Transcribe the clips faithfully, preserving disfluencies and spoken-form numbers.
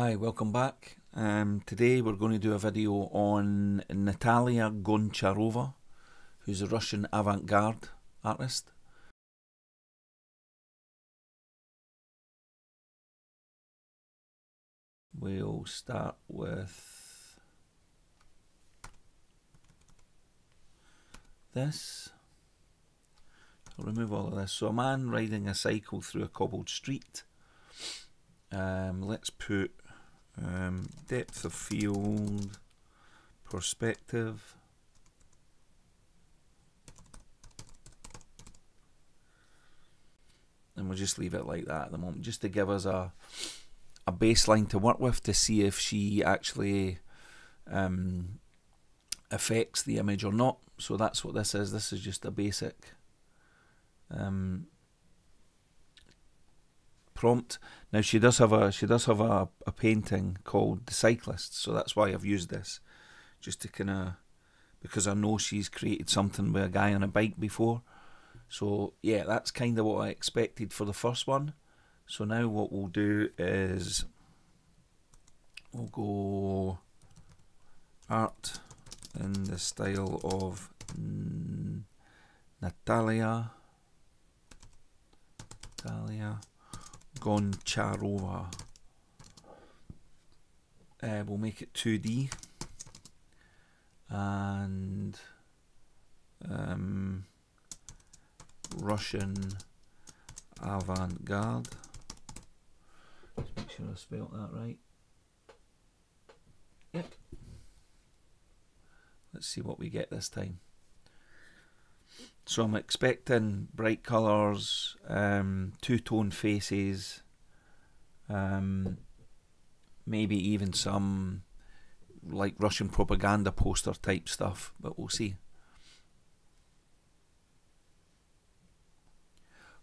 Hi, welcome back. Um, today we're going to do a video on Natalia Goncharova, who's a Russian avant-garde artist. We'll start with this. I'll remove all of this. So a man riding a cycle through a cobbled street. Um, let's put um, depth of field, perspective, and we'll just leave it like that at the moment, just to give us a a baseline to work with to see if she actually um, affects the image or not. So that's what this is. This is just a basic um, prompt. Now she does have a she does have a, a painting called The Cyclist, so that's why I've used this, just to kind of, because I know she's created something with a guy on a bike before. So yeah, that's kind of what I expected for the first one. So now what we'll do is we'll go art in the style of Natalia Natalia Goncharova. Uh, we'll make it two D, and um, Russian avant-garde. Just make sure I spelt that right. Yep. Let's see what we get this time. So I'm expecting bright colours, um, two-tone faces, um, maybe even some like Russian propaganda poster type stuff, but we'll see.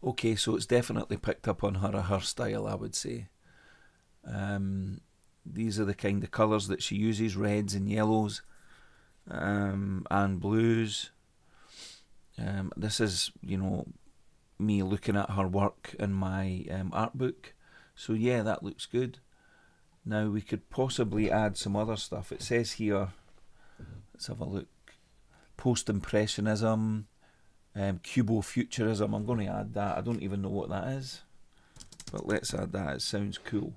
Okay, so it's definitely picked up on her, her style, I would say. Um, these are the kind of colours that she uses, reds and yellows, um, and blues. Um, this is, you know, me looking at her work in my um, art book. So yeah, that looks good. Now we could possibly add some other stuff. It says here, let's have a look, post-impressionism, um, cubo-futurism. I'm going to add that. I don't even know what that is, but let's add that. It sounds cool.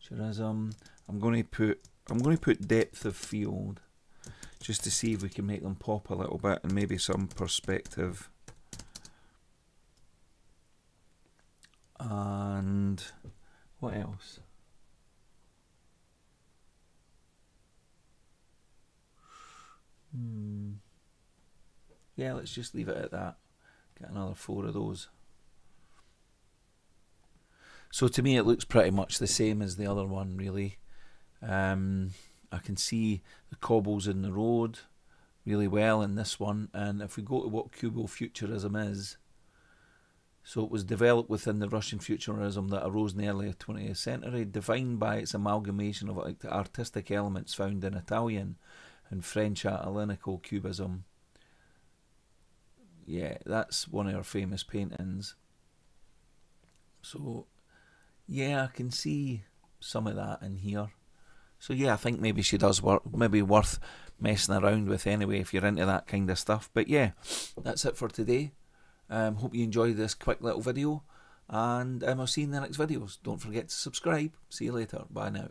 Futurism. I'm going to put, I'm going to put depth of field, just to see if we can make them pop a little bit, and maybe some perspective. And what else? Hmm. Yeah, let's just leave it at that. Get another four of those. So to me it looks pretty much the same as the other one, really. Um, I can see the cobbles in the road really well in this one, and if we go to what cubo-futurism is, so it was developed within the Russian futurism that arose in the early twentieth century, defined by its amalgamation of artistic elements found in Italian and French analytical cubism. Yeah, that's one of our famous paintings. So yeah, I can see some of that in here. So yeah, I think maybe she does work, maybe worth messing around with anyway if you're into that kind of stuff. But yeah, that's it for today. Um, hope you enjoyed this quick little video, and um, I'll see you in the next videos. Don't forget to subscribe. See you later. Bye now.